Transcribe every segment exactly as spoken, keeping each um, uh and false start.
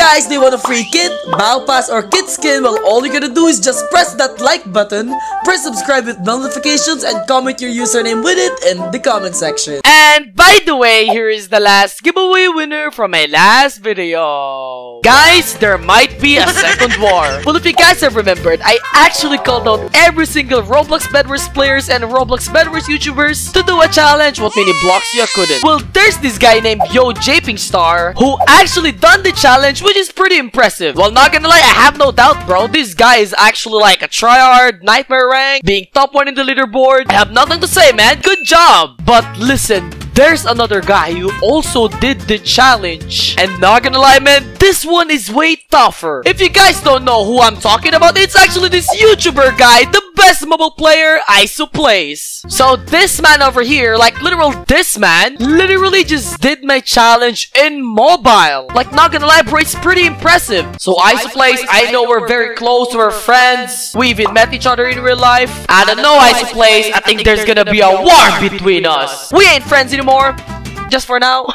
guys, do you want a free kit, battle pass, or kit skin? Well, all you gotta do is just press that like button, press subscribe with notifications, and comment your username with it in the comment section. And by the way, here is the last giveaway winner from my last video. Guys, there might be a second war. Well, if you guys have remembered, I actually called out every single Roblox Bedwars players and Roblox Bedwars YouTubers to do a challenge what many blocks you couldn't. Well, there's this guy named YoJpingStar who actually done the challenge, which is pretty impressive. Well, not gonna lie, I have no doubt, bro. This guy is actually like a tryhard, nightmare rank, being top one in the leaderboard. I have nothing to say, man. Good job. But listen, there's another guy who also did the challenge, and not gonna lie, man, this one is way tougher. If you guys don't know who I'm talking about, it's actually this YouTuber guy, the best mobile player, IsoPlays. So this man over here, like literal this man, literally just did my challenge in mobile. Like, not gonna lie, bro, it's pretty impressive. So IsoPlays, I know we're very close, we're friends, we even met each other in real life. I don't know, IsoPlays, I think there's gonna be a war between us. We ain't friends anymore. More, just for now.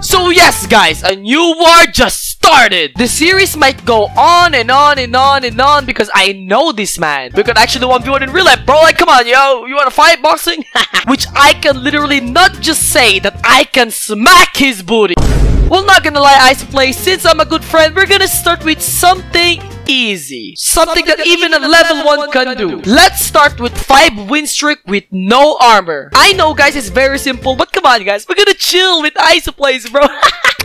So yes, guys, a new war just started. The series might go on and on and on and on because I know this man. We could actually one v one in real life, bro. Like, come on, yo, you wanna fight boxing? Which I can literally not just say that I can smack his booty. Well, not gonna lie, IsoPlays, since I'm a good friend, we're gonna start with something easy. Something, Something that, that even a level one can, can do. do. Let's start with five win streak with no armor. I know, guys, it's very simple, but come on, guys, we're gonna chill with IsoPlays, bro.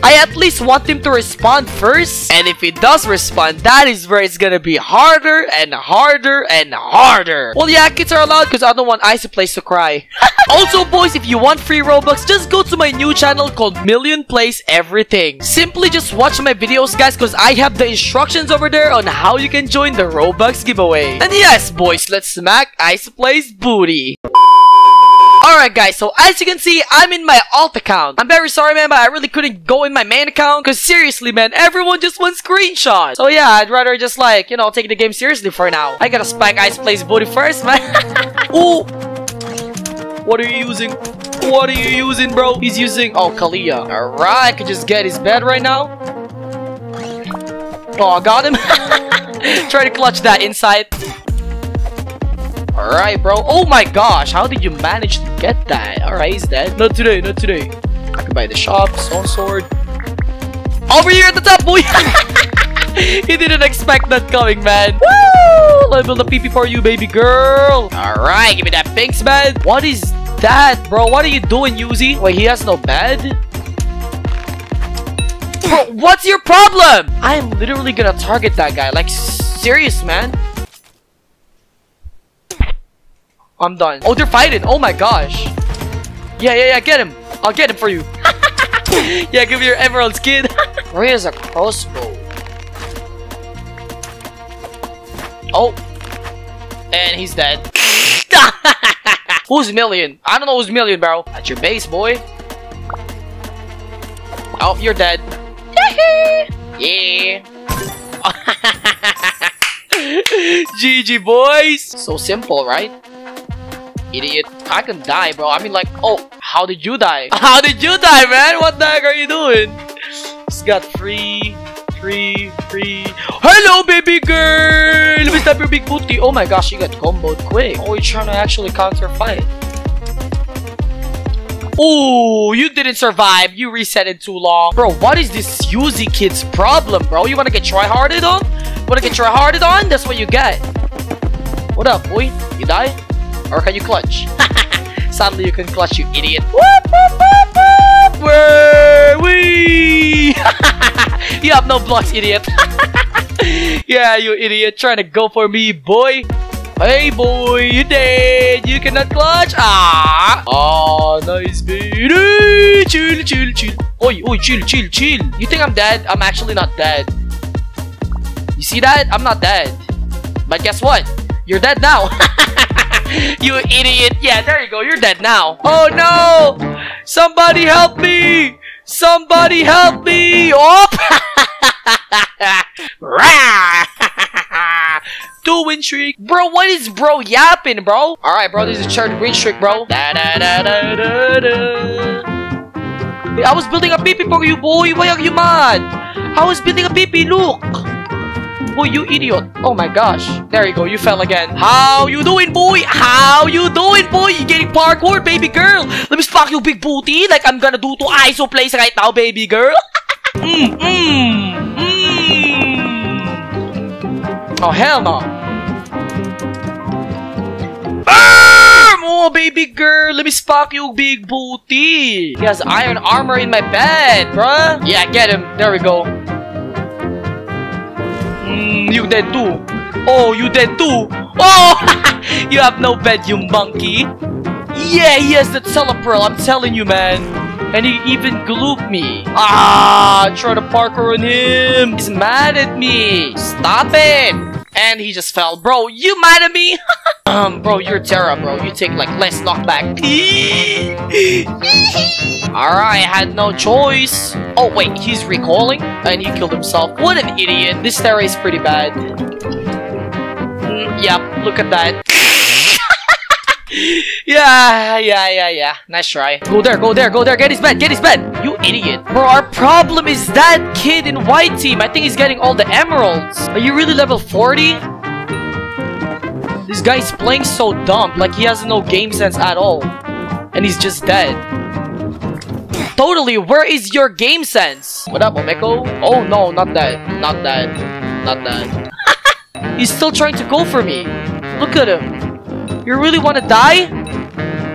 I at least want him to respond first, and if he does respond, that is where it's gonna be harder and harder and harder. Well, yeah, kids are allowed because I don't want IsoPlays to cry. Also, boys, if you want free Robux, just go to my new channel called Million Plays Everything. Simply just watch my videos, guys, because I have the instructions over there on how you can join the Robux giveaway. And yes, boys, let's smack IsoPlays' booty. Alright, guys, so as you can see, I'm in my alt account. I'm very sorry, man, but I really couldn't go in my main account because seriously, man, everyone just wants screenshots. So yeah, I'd rather just like, you know, take the game seriously for now. I gotta spike IsoPlays' booty first, man. Ooh! What are you using? What are you using, bro? He's using... Oh, Kalia. Alright, I could just get his bed right now. Oh, I got him. Try to clutch that inside. Alright, bro. Oh my gosh, how did you manage to get that? Alright, he's dead. Not today, not today. I can buy the shop, stone sword. Over here at the top, boy! He didn't expect that coming, man. Woo! Let me build a P P for you, baby girl. Alright, give me that pinks, man. What is that, bro? What are you doing, Yuzi? Wait, he has no bed? Bro, what's your problem? I am literally gonna target that guy. Like, serious, man. I'm done. Oh, they're fighting. Oh my gosh. Yeah, yeah, yeah. Get him. I'll get him for you. Yeah, give me your emeralds, kid. Where is a crossbow? Oh. And he's dead. Who's Million? I don't know who's Million, bro. At your base, boy. Oh, you're dead. Yeah. G G, boys. So simple, right? Idiot. I can die, bro. I mean, like, oh, how did you die? How did you die, man? What the heck are you doing? Just got free, free, free. Hello, baby girl! Let me stop your big booty. Oh my gosh, you got comboed quick. Oh, you're trying to actually counter fight. Oh, you didn't survive. You reset it too long. Bro, what is this Yuzi kid's problem, bro? You wanna get tryharded on? Wanna get tryharded on? That's what you get. What up, boy? You die? Or can you clutch? Sadly, you can clutch, you idiot. Whoop, whoop, whoop, whoop. Where we? You have no blocks, idiot. Yeah, you idiot. Trying to go for me, boy. Hey, boy, you dead. You cannot clutch. Ah. Oh, nice, baby. Chill, chill, chill. Oi, oi, chill, chill, chill. You think I'm dead? I'm actually not dead. You see that? I'm not dead. But guess what? You're dead now. You idiot. Yeah, there you go. You're dead now. Oh, no. Somebody help me. Somebody help me. Oh. Two win streak. Bro, what is bro yapping, bro? All right, bro. This is a third win streak, bro. Da, da, da, da, da, da. I was building a peepee for you, boy. Why are you mad? I was building a peepee. Look. Boy, you idiot. Oh my gosh. There you go. You fell again. How you doing, boy? How you doing, boy? You getting parkour, baby girl? Let me smack you, big booty, like I'm gonna do to IsoPlays right now, baby girl. mm, mm, mm. Oh, hell no. Oh, baby girl, let me spark you, big booty. He has iron armor in my bed, bruh. Yeah, get him. There we go. Mm, you dead too. Oh, you dead too. Oh, you have no bed, you monkey. Yeah, he has the telepearl, I'm telling you, man. And he even glooped me. Ah, try to parkour on him. He's mad at me. Stop it. And he just fell. Bro, you mad at me? um, bro, you're Terra, bro. You take, like, less knockback. Alright, I had no choice. Oh, wait, he's recalling? And he killed himself. What an idiot. This Terra is pretty bad. Mm, yep, look at that. Yeah, yeah, yeah, yeah. Nice try. Go there, go there, go there. Get his bed, get his bed. You idiot. Bro, our problem is that kid in white team. I think he's getting all the emeralds. Are you really level forty? This guy's playing so dumb. Like, he has no game sense at all. And he's just dead. Totally, where is your game sense? What up, Omeko? Oh, no, not that. Not that. Not that. He's still trying to go for me. Look at him. You really want to die?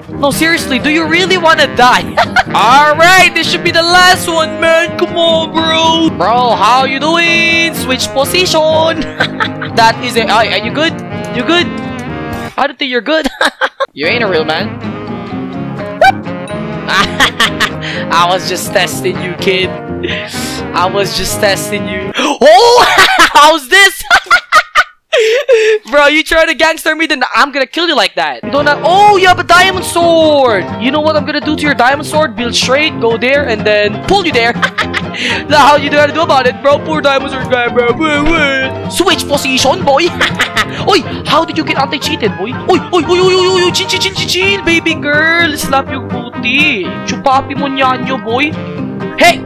No, seriously, do you really want to die? Alright, this should be the last one, man. Come on, bro. Bro, how you doing? Switch position. That is it. Oh, are you good? You good? I don't think you're good. You ain't a real man. I was just testing you, kid. I was just testing you. Oh, how's this? Bro, you try to gangster me, then I'm gonna kill you like that. Don't I oh, you have a diamond sword. You know what I'm gonna do to your diamond sword? Build straight, go there, and then pull you there. Now how you gotta do about it, bro? Poor diamond sword guy, bro. Switch position, boy. Oi, how did you get anti-cheated, boy? Oi, oi, oi, oi, oi, oi, chin, chin, chin, chin, baby girl. Slap your booty. Chupapi mo nyan yo, boy. Hey.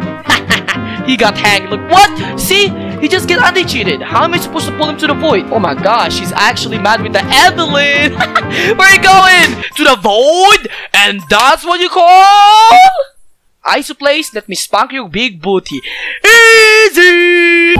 He got hanged. Look, what? See? He just get anti-cheated. How am I supposed to pull him to the void? Oh my gosh, he's actually mad with the Evelyn. Where are you going? To the void? And that's what you call? IsoPlays, let me spank your big booty. Easy!